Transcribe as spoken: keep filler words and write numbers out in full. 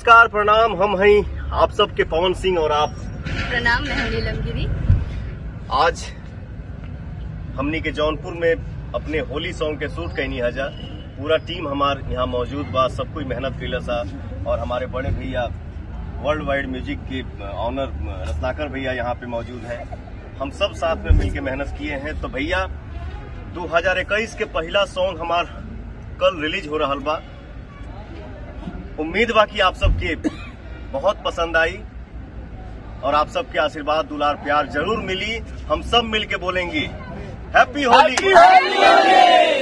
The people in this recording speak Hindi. नमस्कार प्रणाम। हम हैं आप सबके पवन सिंह और आप प्रणाम। मैं हूं नीलमगिरी। आज हमने के जौनपुर में अपने होली सॉन्ग के शूट कहनी हजा पूरा टीम हमार यहाँ मौजूद बा। सब कोई मेहनत कैला सा और हमारे बड़े भैया वर्ल्ड वाइड म्यूजिक के ऑनर रसनाकर भैया यहाँ पे मौजूद है। हम सब साथ में मिलकर मेहनत किए हैं। तो भैया दो हज़ार इक्कीस के पहला सॉन्ग हमार कल रिलीज हो रहा बा। उम्मीद बा कि आप सबके बहुत पसंद आई और आप सबके आशीर्वाद दुलार प्यार जरूर मिली। हम सब मिलके बोलेंगे हैप्पी होली।